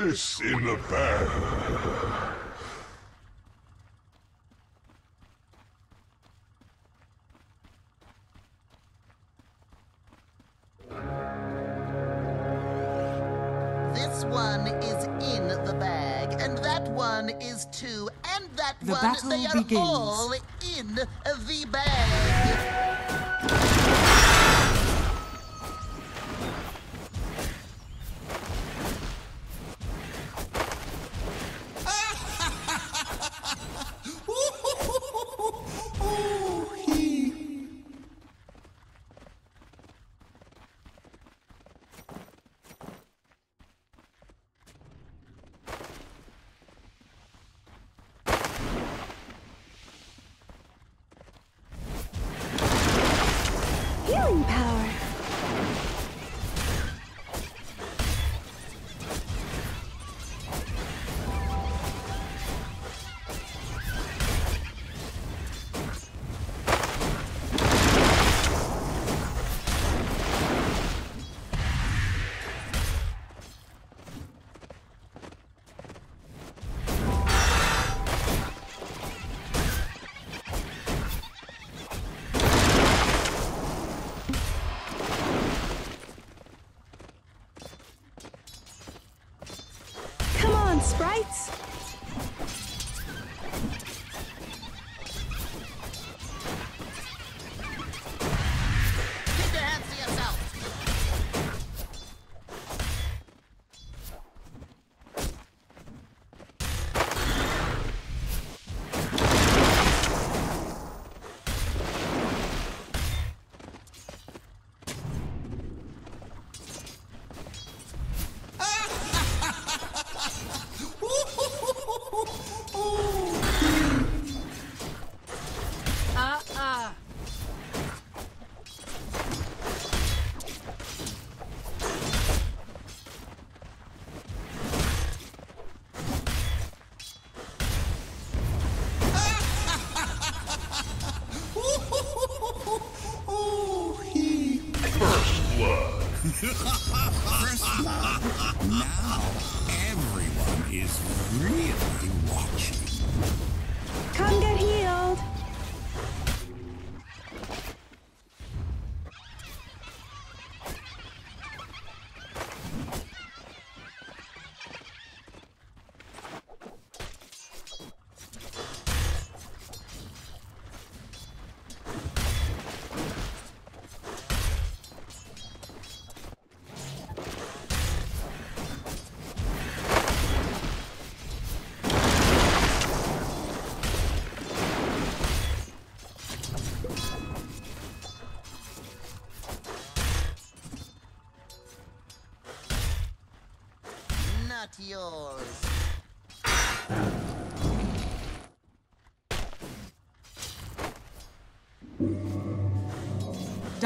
It's in the bag. This one is in the bag, and that one is too, and that the one, they are begins. All in the bag. Sprites. Now everyone is really watching. Come get healed. Not yours.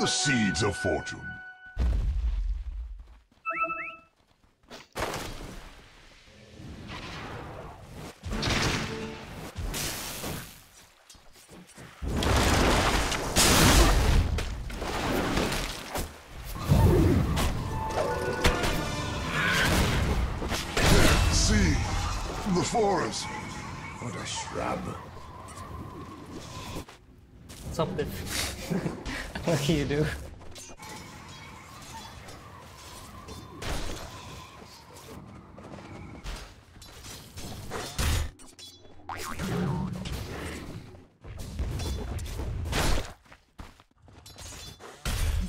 The seeds of fortune. See, the forest. What a shrub. What's up there? What do you do?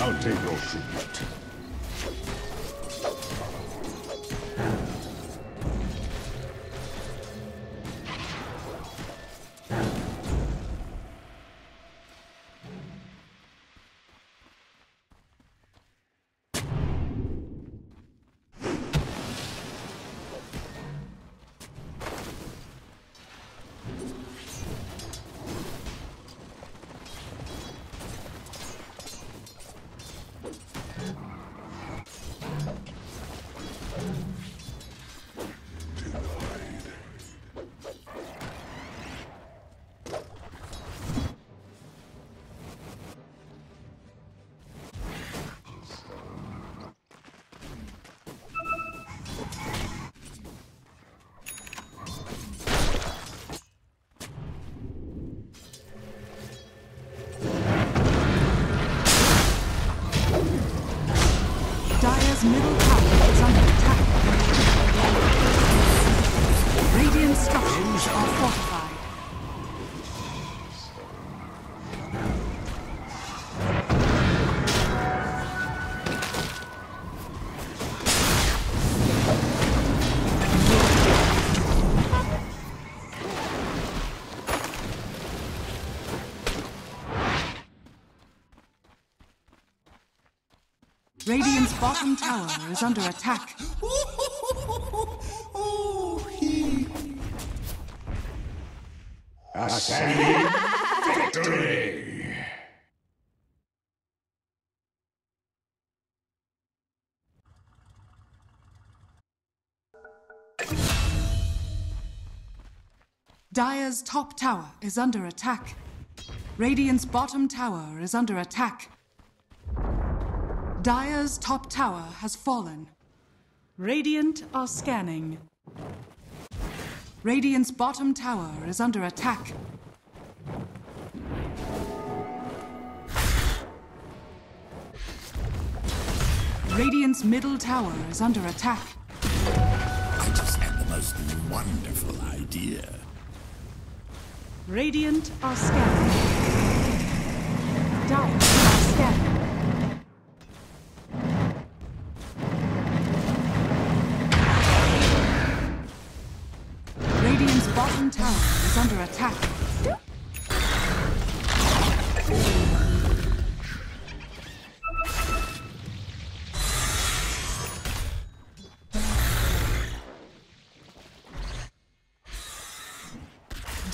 I'll take your tribute. Middle tower is under attack. Radiant structures are fortified. Radiant's bottom tower is under attack. Ascending victory! Dire's top tower is under attack. Radiant's bottom tower is under attack. Dire's top tower has fallen. Radiant are scanning. Radiant's bottom tower is under attack. Radiant's middle tower is under attack. I just had the most wonderful idea. Radiant are scanning. Dire are scanning. Bottom tower is under attack.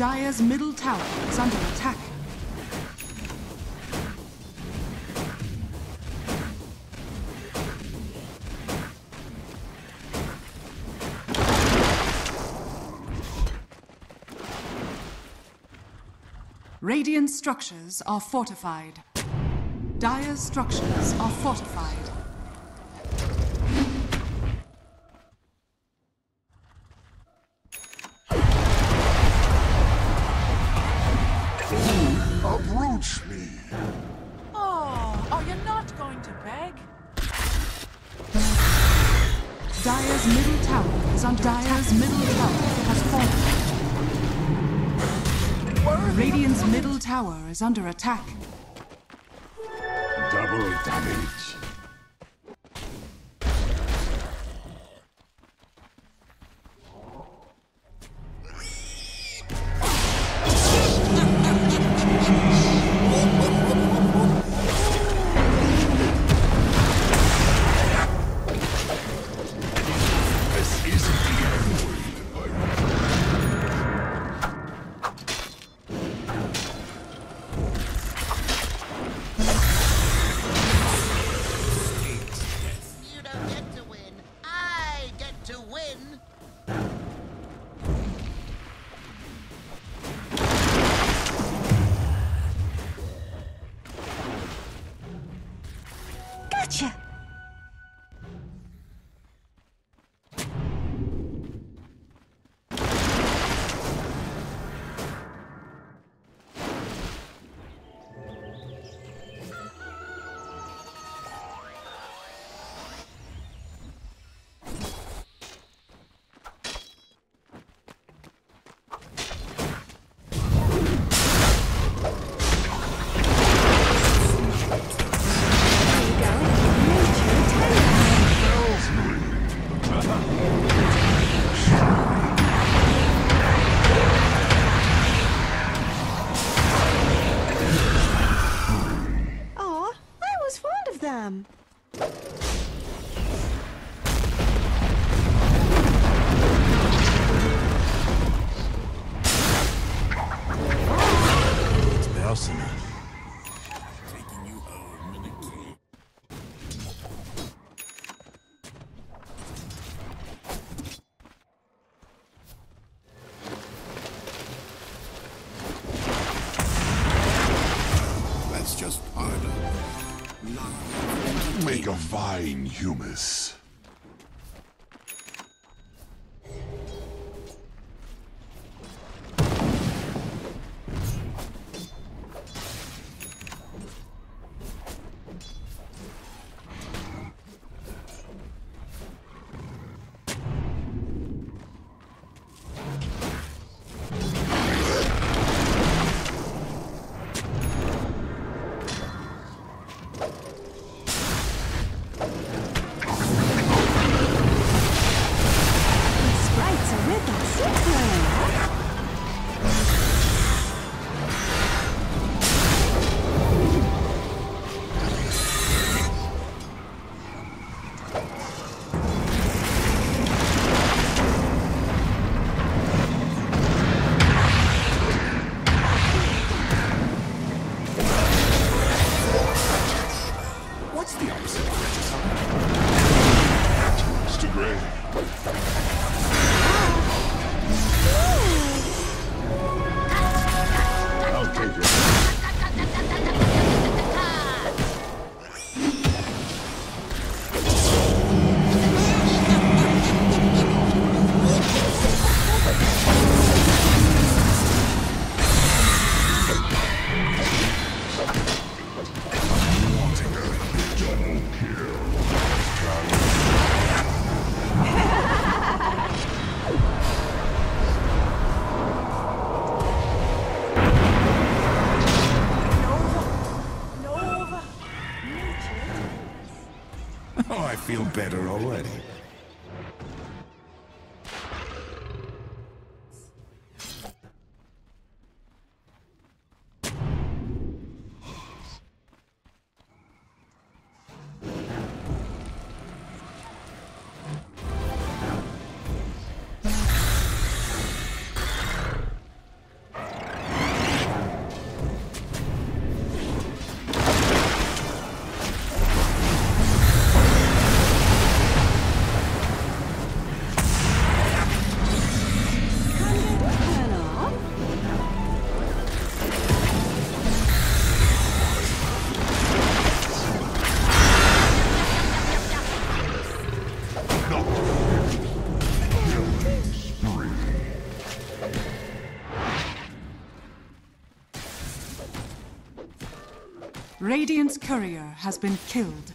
Dire's middle tower is under attack. Radiant structures are fortified. Dire's structures are fortified. Dire's middle tower is under attack. Dire's middle tower has fallen. Radiant's middle tower is under attack. Double damage. Isn't the end. divine humus. Oh, I feel better already. Radiant's courier has been killed.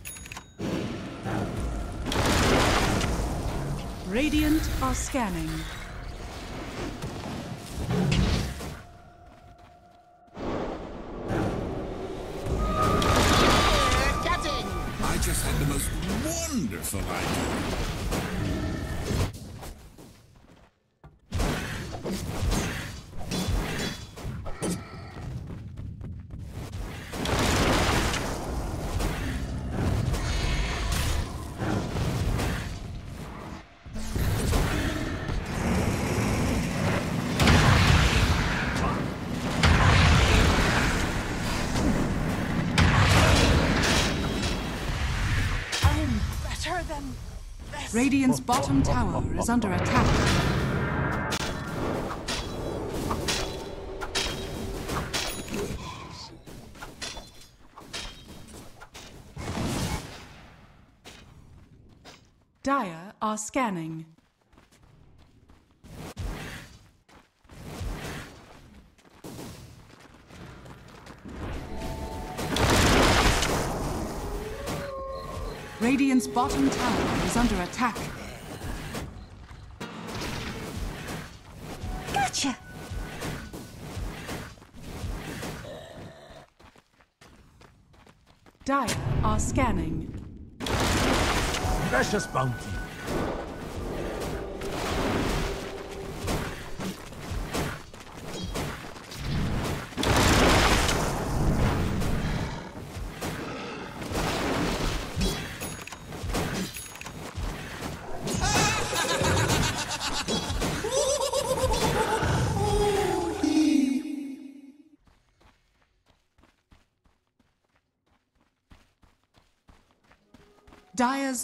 Radiant are scanning. I just had the most wonderful idea. Radiant's bottom tower is under attack. Dire are scanning. Radiant's bottom tower is under attack. Gotcha! Dire are scanning. Precious bounty. Dire's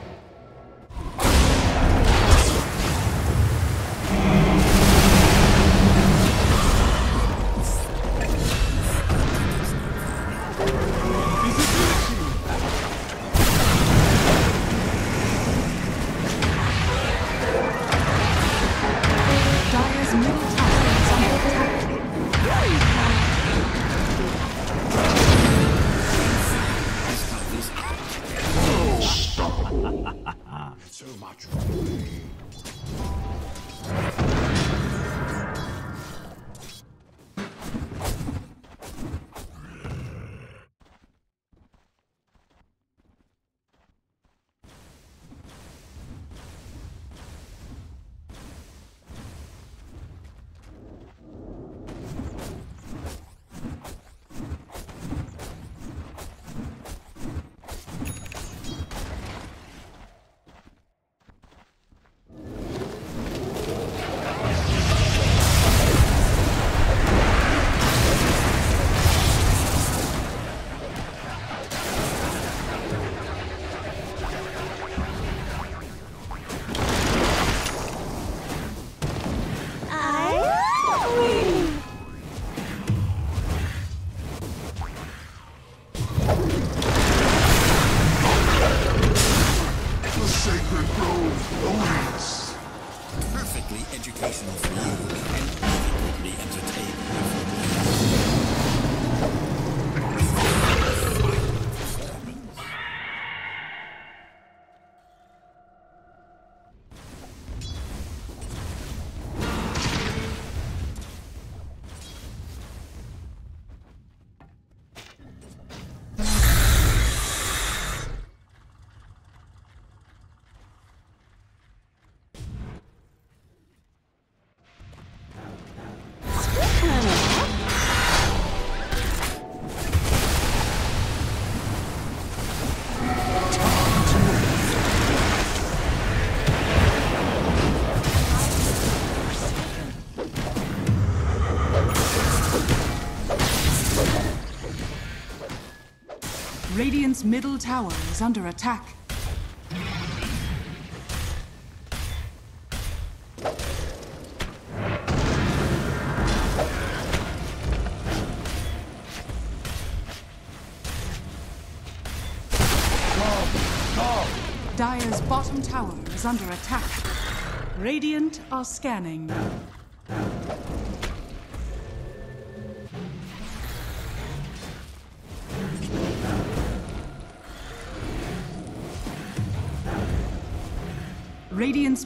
so much educational for you and perfectly entertaining for me. Radiant's middle tower is under attack. Dire's bottom tower is under attack. Radiant are scanning. Radiant's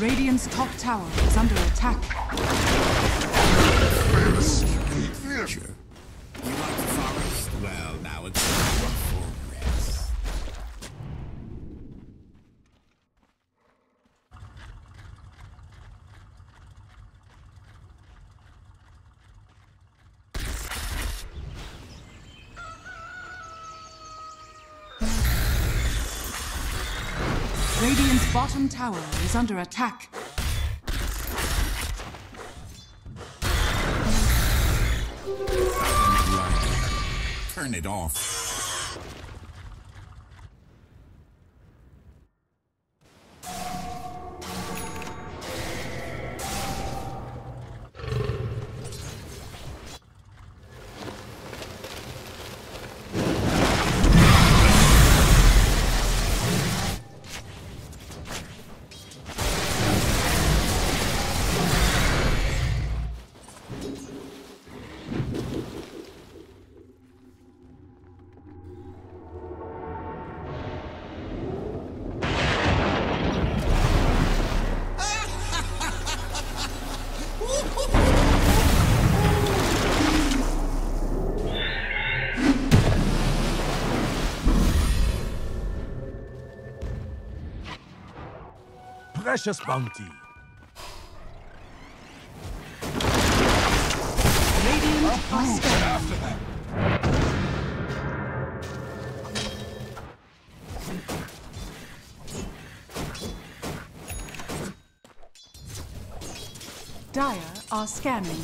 Radiant's top tower is under attack. Nature. You like the forest? Well, now it's time for rest. Radiant's bottom tower is under attack. Turn it off. Precious bounty. Radiant after that. Dire are scanning.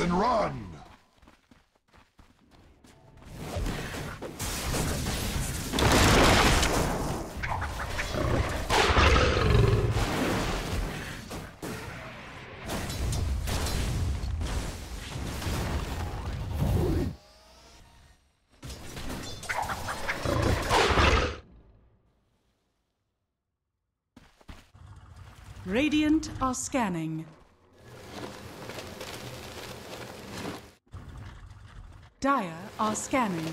And run! Radiant are scanning. Dire are scanning.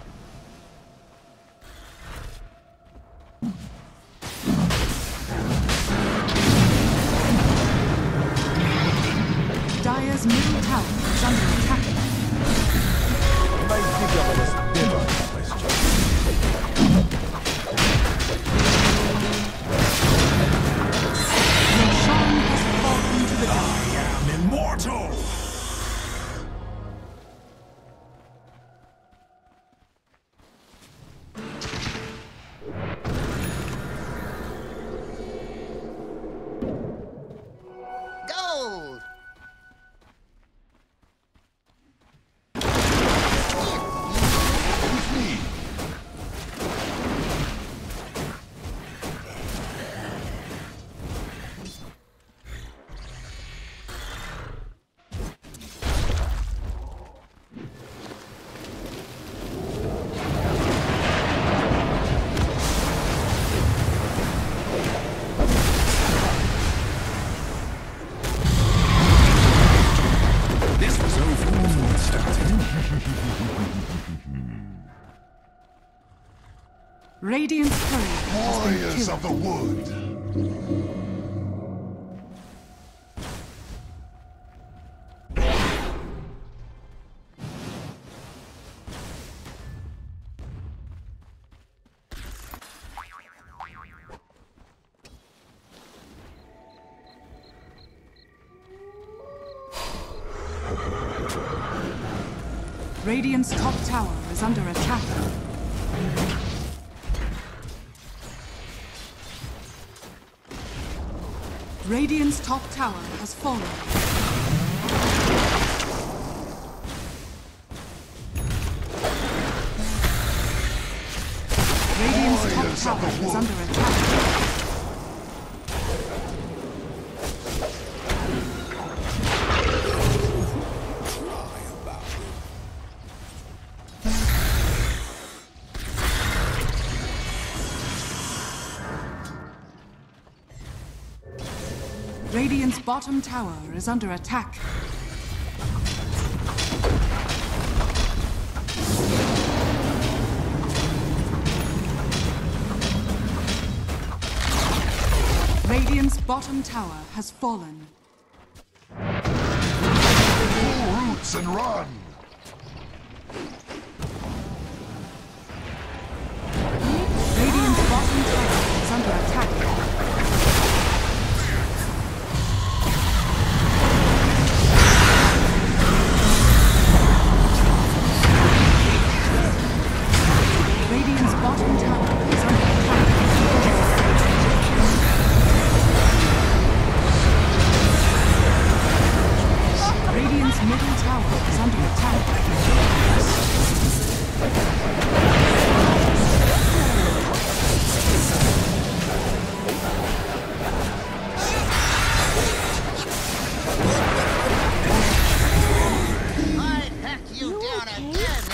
Radiant's bottom tower is under attack. Dire's middle tower is under attack. Your shine has fallen to the dark. Immortal! Gold! With me! Radiant's courage. Warriors of the wood. Radiant's top tower is under attack. Radiant's top tower has fallen. Radiant's top tower is under attack. Radiant's bottom tower is under attack. Radiant's bottom tower has fallen. Pull roots and run! Radiant's bottom tower is under attack. Bottom tower is under Radiant's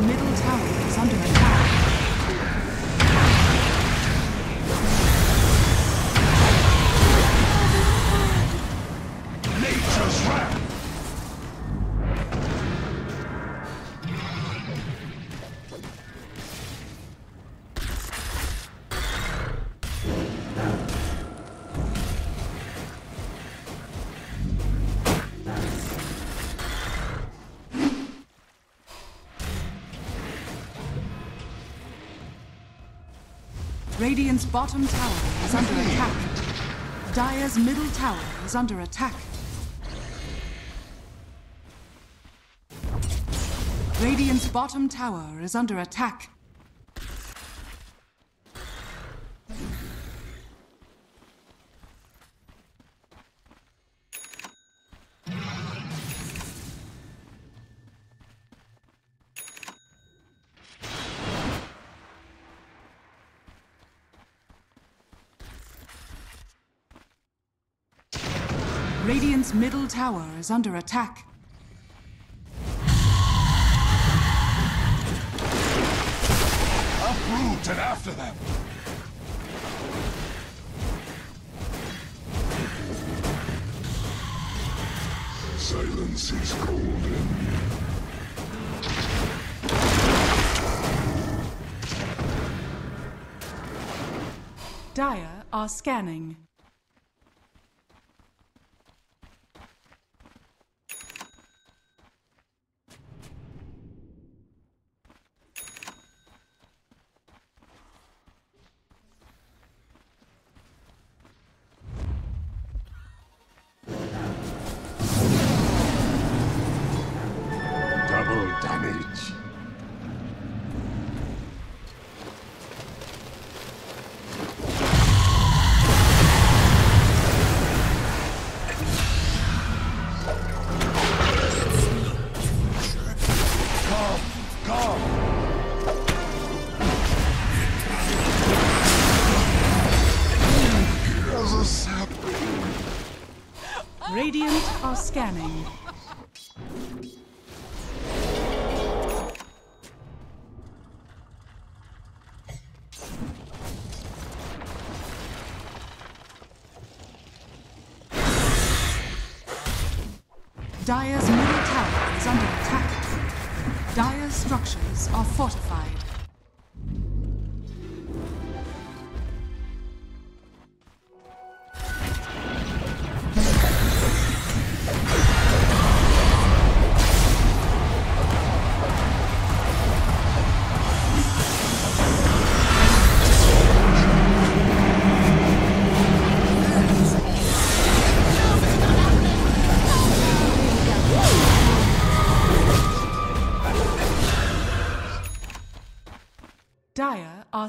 middle tower is under attack. Nature's wrath. Radiant's bottom tower is under attack. Dire's middle tower is under attack. Radiant's bottom tower is under attack. Radiant's middle tower is under attack. Uproot and after them! Silence is golden. Dire are scanning. Radiant are scanning. Dire's middle tower is under attack. Dire's structures are fortified. Dire are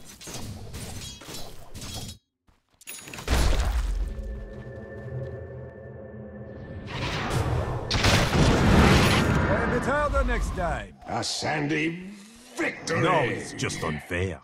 Next time. A sandy victory! No, it's just unfair.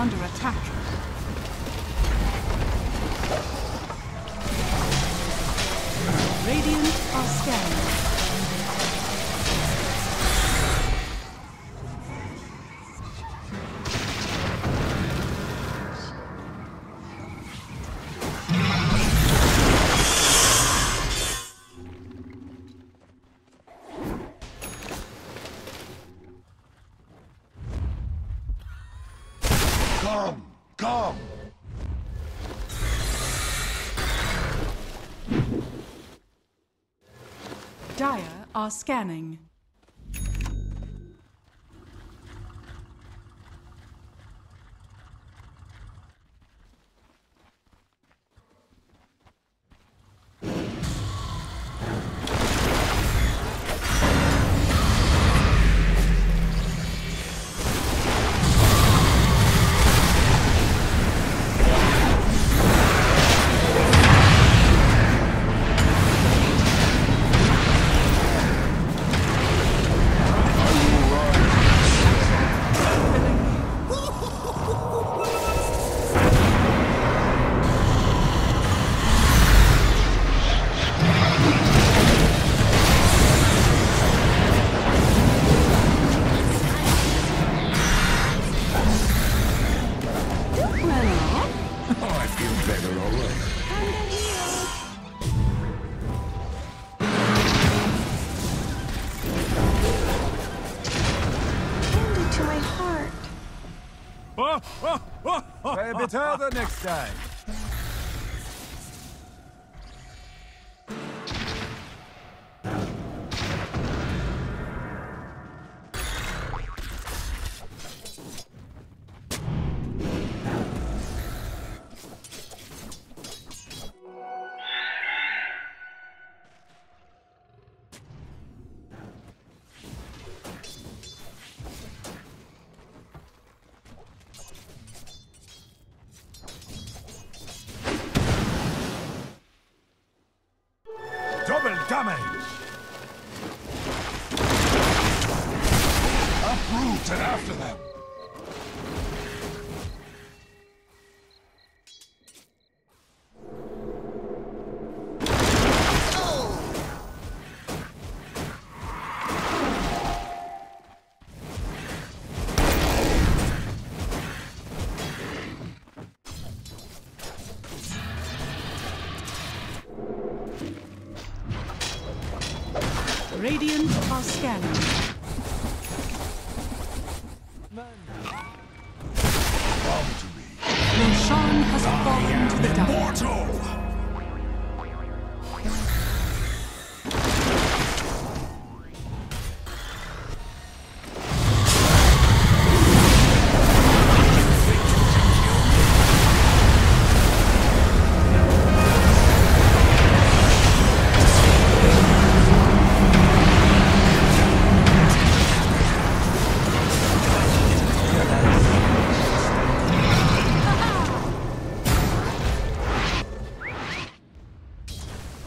under attack. Radiant are scanning. Come! Dire are scanning. Play a bit harder next time. Damage! Uproot and after them! Radiant are scanning. Roshan has fallen to the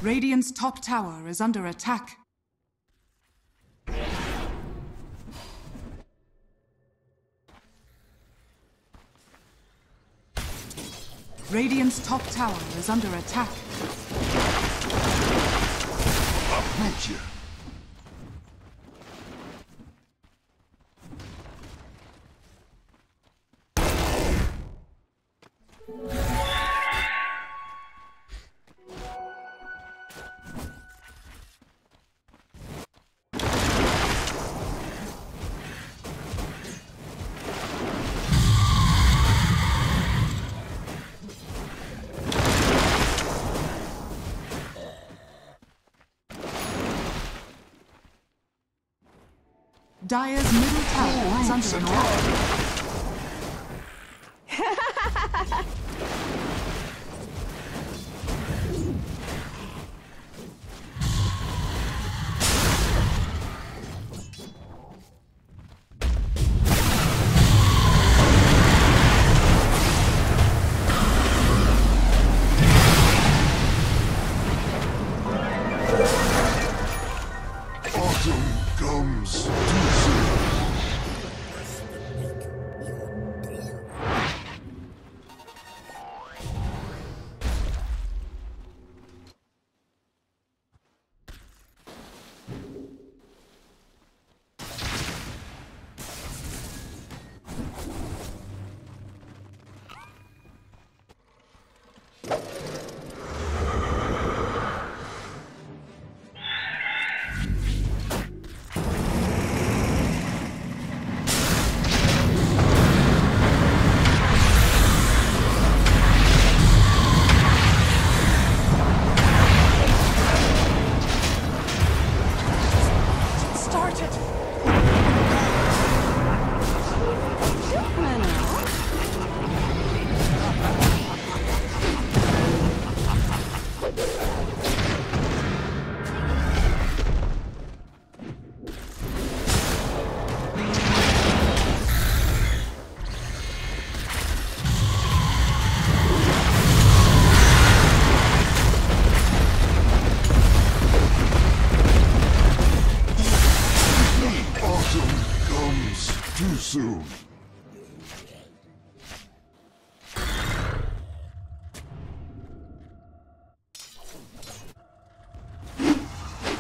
Radiant's top tower is under attack. Radiant's top tower is under attack. Uproot you. Dire's middle tower is under attack. Comes.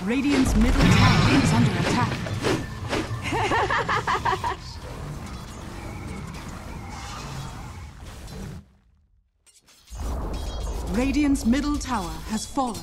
Radiant's middle tower is under attack. Radiant's middle tower has fallen.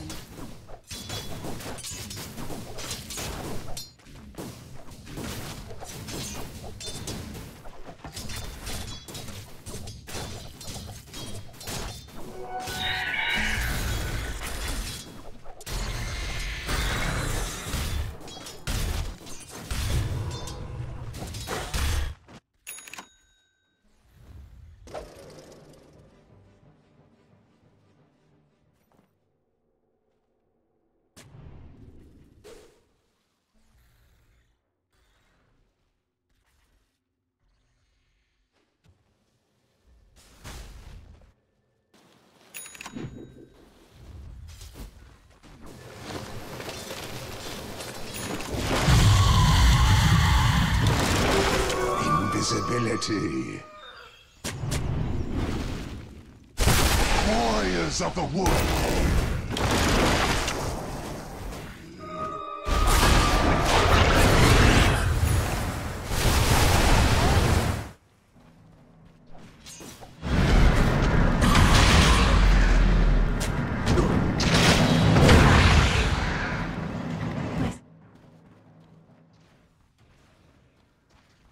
Warriors of the Wood!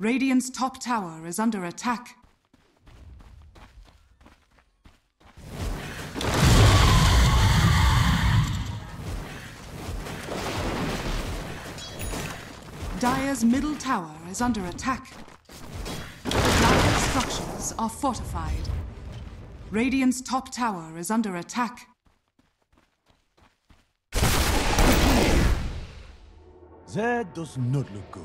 Radiant's top tower is under attack. Dire's middle tower is under attack. Dire's structures are fortified. Radiant's top tower is under attack. That does not look good.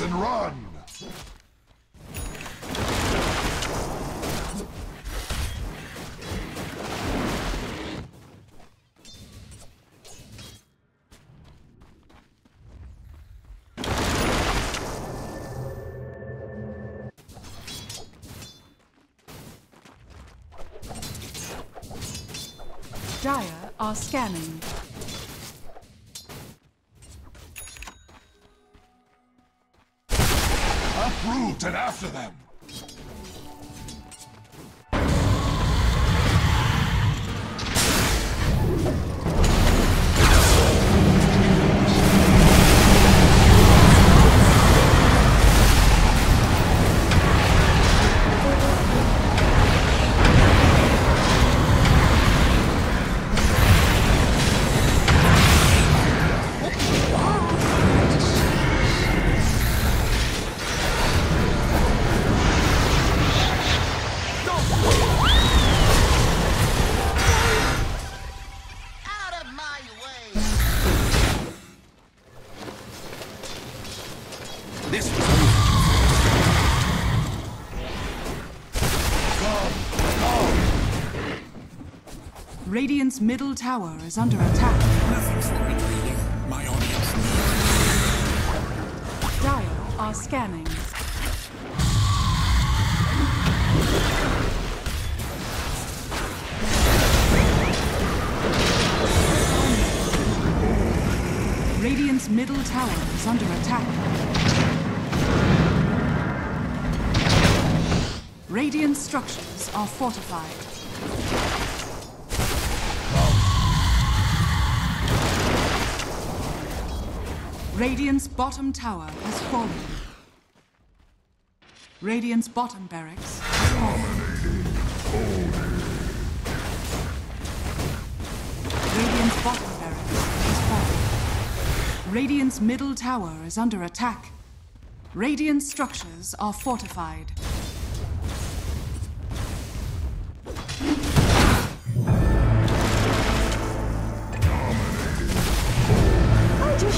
And run! Dire are scanning. And after them. Radiant's middle tower is under attack. Nothing for me bleeding. My audience needs. Dire are scanning. Radiant's middle tower is under attack. Radiant structures are fortified. Radiant's bottom tower has fallen. Radiant's bottom barracks has fallen. Radiant's bottom barracks has fallen. Radiant's middle tower is under attack. Radiant's structures are fortified.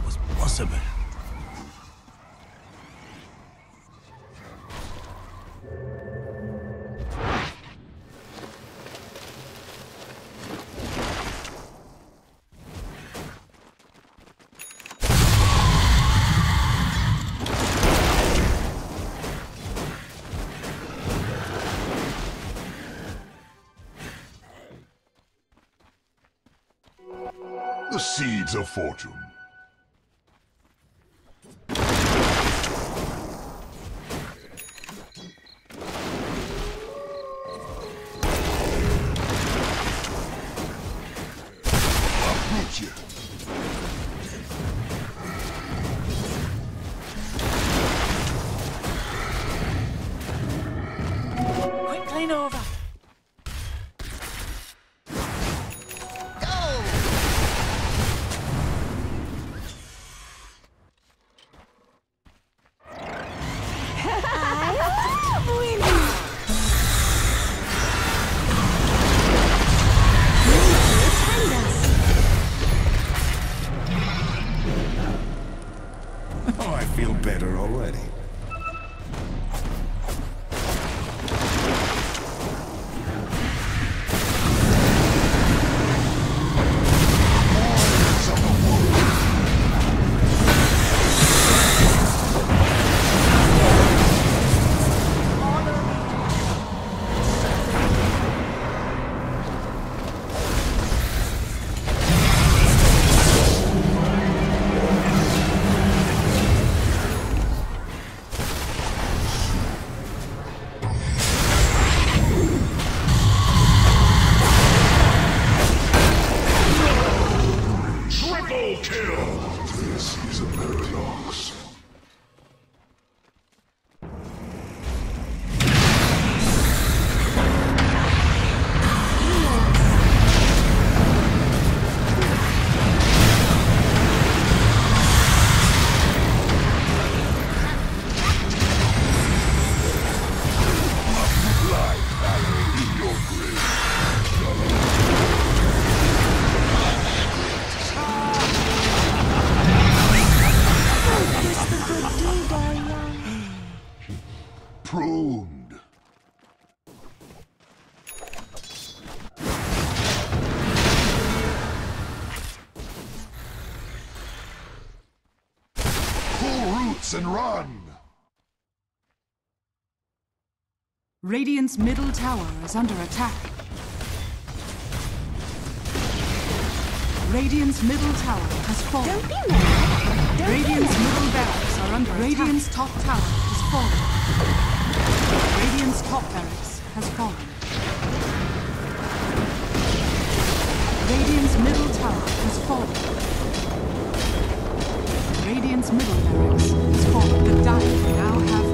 It was possible. The seeds of fortune. Quick, plane over. Oh, I feel better already. Pruned. Pull roots and run. Radiant's middle tower is under attack. Radiant's middle tower has fallen. Don't be mad. Don't Radiant's be mad. Middle barracks are under attack. Radiant's top tower has fallen. Radiant's top barracks has fallen. Radiant's middle tower has fallen. Radiant's middle barracks has fallen. The dying now have